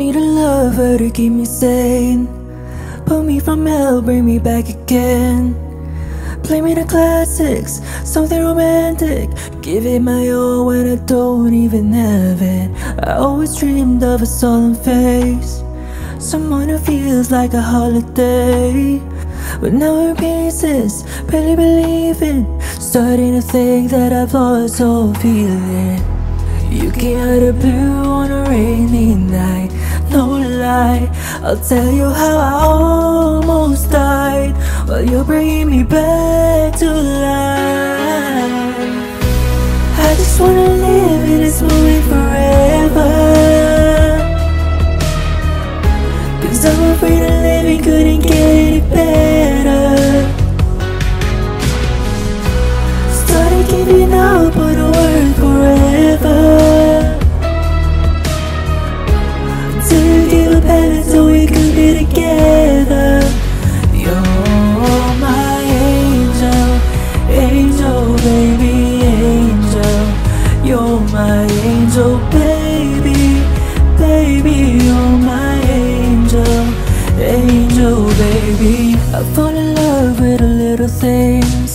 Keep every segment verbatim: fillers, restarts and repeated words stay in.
need a lover to keep me sane. Pull me from hell, bring me back again. Play me the classics, something romantic. Give it my all when I don't even have it. I always dreamed of a solemn face, someone who feels like a holiday. But now we're in pieces, barely believe it. Starting to think that I've lost all feeling. You came out of blue on a rainy night, no lie. I'll tell you how I almost died, while you're bringing me back to life. I just wanna live in this moment forever, cause I'm afraid of living couldn't get any better. Started giving up on the world forever. Together, you're my angel, angel baby, angel. You're my angel baby, baby. You're my angel, angel baby. I fall in love with the little things,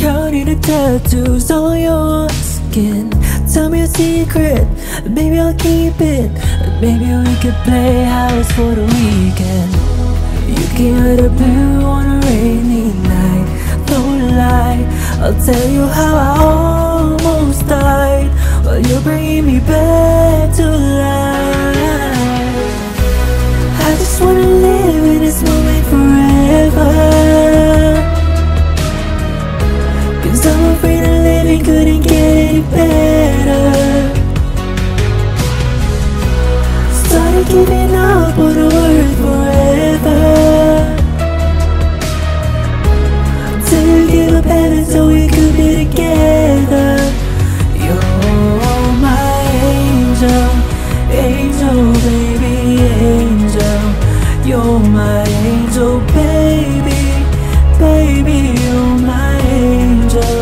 counting the tattoos on your skin. Tell me a secret, baby, I'll keep it. Maybe we could play house for the weekend. You came out of blue on a rainy night, no lie. I'll tell you how I almost died, while you're bringing me back to life. I just wanna live in this moment forever, cause I'm afraid of living couldn't get any better. Started giving up on the world forever, till you give up heaven so we could be together. You're my angel, angel baby, angel. You're my angel baby, baby. You're my angel,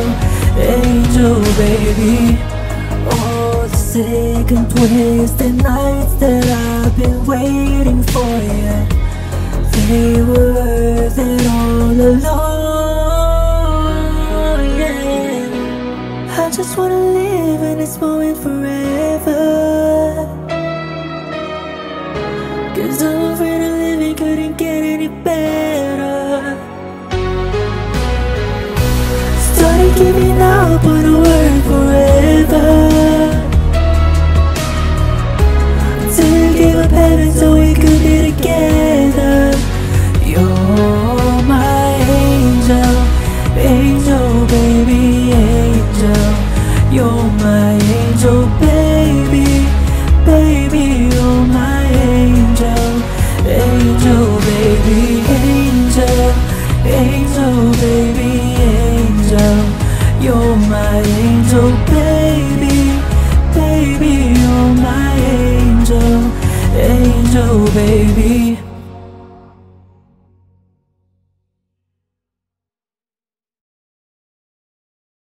angel baby. Sick and twisted nights that I've been waiting for you, they were worth it all along, yeah. I just wanna live in this moment forever, cause I'm afraid of living couldn't get any better. Started giving up on the world forever, give up heaven so we could be together. You're my angel, angel baby, angel. You're my angel baby, baby. You're my angel, angel baby.